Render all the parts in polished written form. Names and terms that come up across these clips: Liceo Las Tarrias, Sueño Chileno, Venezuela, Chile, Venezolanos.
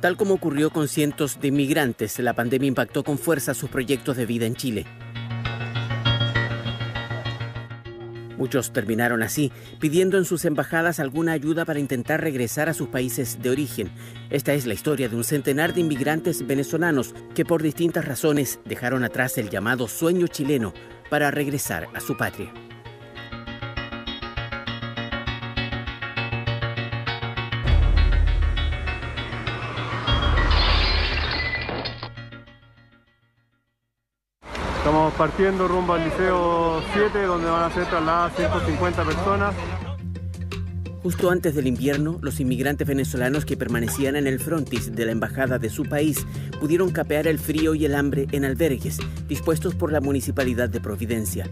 Tal como ocurrió con cientos de inmigrantes, la pandemia impactó con fuerza sus proyectos de vida en Chile. Muchos terminaron así, pidiendo en sus embajadas alguna ayuda para intentar regresar a sus países de origen. Esta es la historia de un centenar de inmigrantes venezolanos que por distintas razones dejaron atrás el llamado sueño chileno para regresar a su patria. Estamos partiendo rumbo al Liceo 7, donde van a ser trasladadas 150 personas. Justo antes del invierno, los inmigrantes venezolanos que permanecían en el frontis de la embajada de su país pudieron capear el frío y el hambre en albergues dispuestos por la Municipalidad de Providencia.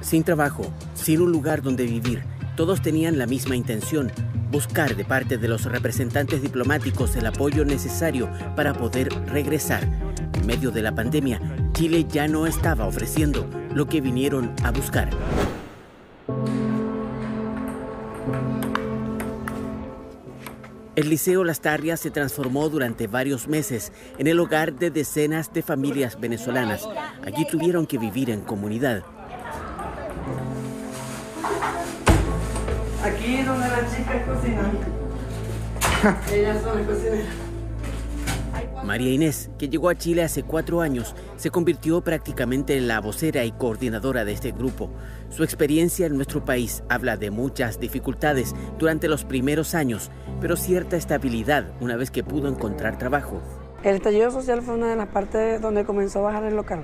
Sin trabajo, sin un lugar donde vivir, todos tenían la misma intención: buscar de parte de los representantes diplomáticos el apoyo necesario para poder regresar. En medio de la pandemia, Chile ya no estaba ofreciendo lo que vinieron a buscar. El Liceo Las Tarrias se transformó durante varios meses en el hogar de decenas de familias venezolanas. Allí tuvieron que vivir en comunidad. Aquí es donde las chicas cocinan. Ellas son las cocineras. María Inés, que llegó a Chile hace 4 años, se convirtió prácticamente en la vocera y coordinadora de este grupo. Su experiencia en nuestro país habla de muchas dificultades durante los primeros años, pero cierta estabilidad una vez que pudo encontrar trabajo. El estallido social fue una de las partes donde comenzó a bajar el local.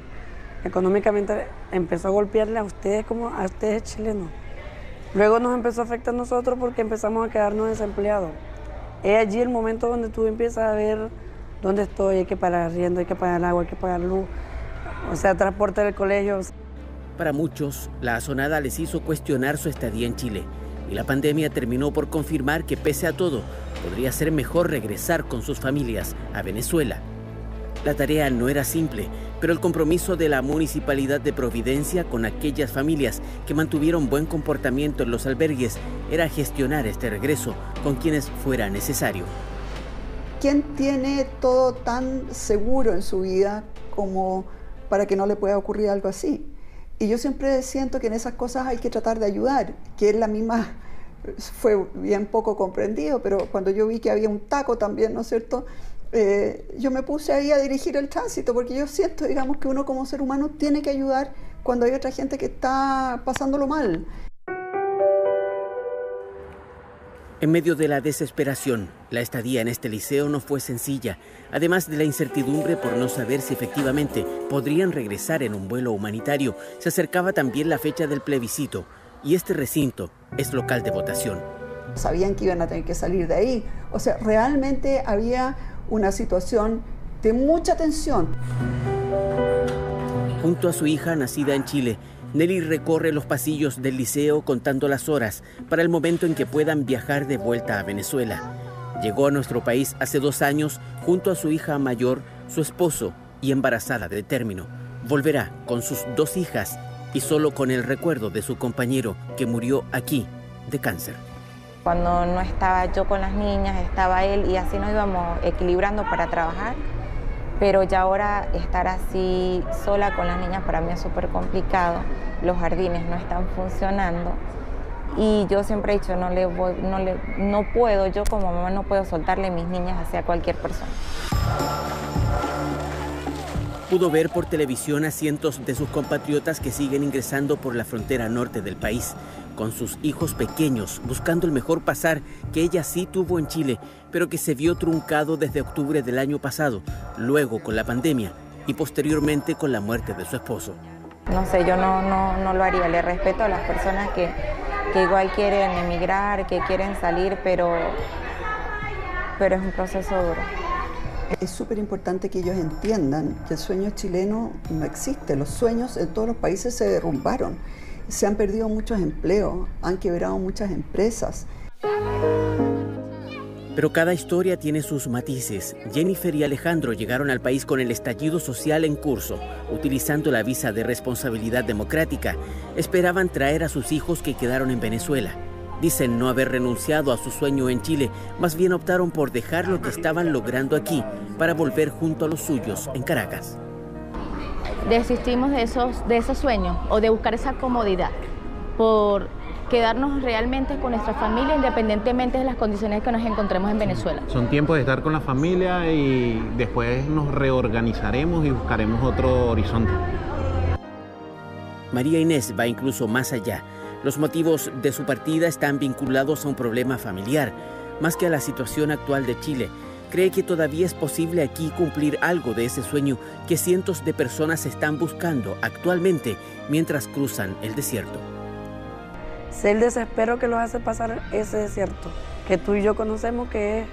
Económicamente empezó a golpearle a ustedes como a ustedes chilenos. Luego nos empezó a afectar a nosotros porque empezamos a quedarnos desempleados. Es allí el momento donde tú empiezas a ver dónde estoy, hay que pagar arriendo, hay que pagar agua, hay que pagar luz, o sea, transporte del colegio. Para muchos, la azonada les hizo cuestionar su estadía en Chile. Y la pandemia terminó por confirmar que, pese a todo, podría ser mejor regresar con sus familias a Venezuela. La tarea no era simple, pero el compromiso de la Municipalidad de Providencia con aquellas familias que mantuvieron buen comportamiento en los albergues era gestionar este regreso con quienes fuera necesario. ¿Quién tiene todo tan seguro en su vida como para que no le pueda ocurrir algo así? Y yo siempre siento que en esas cosas hay que tratar de ayudar, que es la misma, fue bien poco comprendido, pero cuando yo vi que había un taco también, ¿no es cierto? Yo me puse ahí a dirigir el tránsito, porque yo siento, digamos, que uno como ser humano tiene que ayudar cuando hay otra gente que está pasándolo mal. En medio de la desesperación, la estadía en este liceo no fue sencilla, además de la incertidumbre por no saber si efectivamente podrían regresar en un vuelo humanitario. Se acercaba también la fecha del plebiscito, y este recinto es local de votación. Sabían que iban a tener que salir de ahí, o sea, realmente había una situación de mucha tensión. Junto a su hija, nacida en Chile, Nelly recorre los pasillos del liceo contando las horas para el momento en que puedan viajar de vuelta a Venezuela. Llegó a nuestro país hace 2 años junto a su hija mayor, su esposo y embarazada de término. Volverá con sus 2 hijas y solo con el recuerdo de su compañero que murió aquí de cáncer. Cuando no estaba yo con las niñas, estaba él, y así nos íbamos equilibrando para trabajar. Pero ya ahora estar así sola con las niñas para mí es súper complicado. Los jardines no están funcionando. Y yo siempre he dicho, no puedo, yo como mamá no puedo soltarle mis niñas hacia cualquier persona. Pudo ver por televisión a cientos de sus compatriotas que siguen ingresando por la frontera norte del país, con sus hijos pequeños, buscando el mejor pasar que ella sí tuvo en Chile, pero que se vio truncado desde octubre del año pasado, luego con la pandemia y posteriormente con la muerte de su esposo. No sé, yo no lo haría. Le respeto a las personas que igual quieren emigrar, que quieren salir, pero es un proceso duro. Es súper importante que ellos entiendan que el sueño chileno no existe. Los sueños en todos los países se derrumbaron. Se han perdido muchos empleos, han quebrado muchas empresas. Pero cada historia tiene sus matices. Jennifer y Alejandro llegaron al país con el estallido social en curso. Utilizando la visa de responsabilidad democrática, esperaban traer a sus hijos que quedaron en Venezuela. Dicen no haber renunciado a su sueño en Chile, más bien optaron por dejar lo que estaban logrando aquí para volver junto a los suyos en Caracas. Desistimos de esos sueños o de buscar esa comodidad por quedarnos realmente con nuestra familia independientemente de las condiciones que nos encontremos en Venezuela. Son tiempos de estar con la familia y después nos reorganizaremos y buscaremos otro horizonte. María Inés va incluso más allá. Los motivos de su partida están vinculados a un problema familiar, más que a la situación actual de Chile. Cree que todavía es posible aquí cumplir algo de ese sueño que cientos de personas están buscando actualmente mientras cruzan el desierto. Sé el desespero que los hace pasar ese desierto, que tú y yo conocemos, que es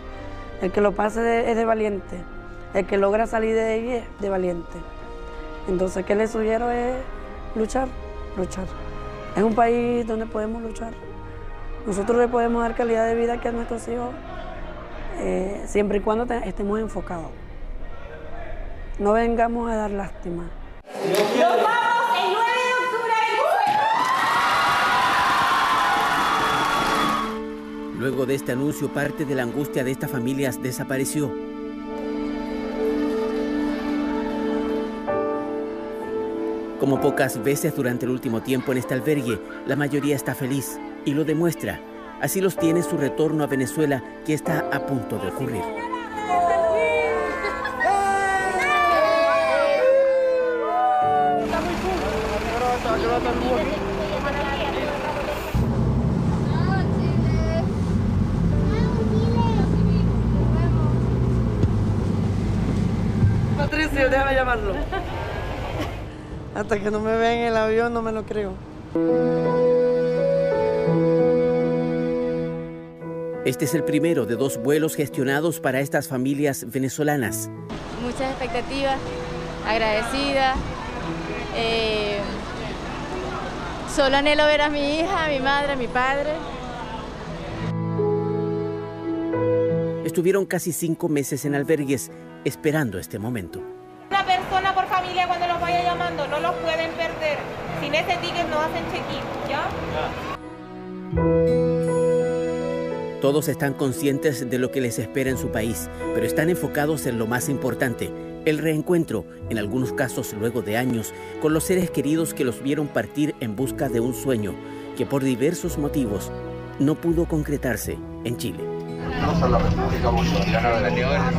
el que lo pase es de valiente, el que logra salir de ahí es de valiente. Entonces, ¿qué le sugiero? Es luchar, luchar. Es un país donde podemos luchar. Nosotros le podemos dar calidad de vida que a nuestros hijos, siempre y cuando estemos enfocados. No vengamos a dar lástima. Luego de este anuncio, parte de la angustia de estas familias desapareció. Como pocas veces durante el último tiempo en este albergue, la mayoría está feliz y lo demuestra. Así los tiene su retorno a Venezuela, que está a punto de ocurrir. Patricio, déjame llamarlo. Hasta que no me vean en el avión, no me lo creo. Este es el primero de 2 vuelos gestionados para estas familias venezolanas. Muchas expectativas, agradecida. Solo anhelo ver a mi hija, a mi madre, a mi padre. Estuvieron casi 5 meses en albergues esperando este momento. Una persona por familia cuando los vaya llamando, no los pueden perder. Sin ese ticket no hacen check-in, ¿ya? Todos están conscientes de lo que les espera en su país, pero están enfocados en lo más importante, el reencuentro, en algunos casos luego de años, con los seres queridos que los vieron partir en busca de un sueño que por diversos motivos no pudo concretarse en Chile. Vamos a la República Bolivariana de Venezuela.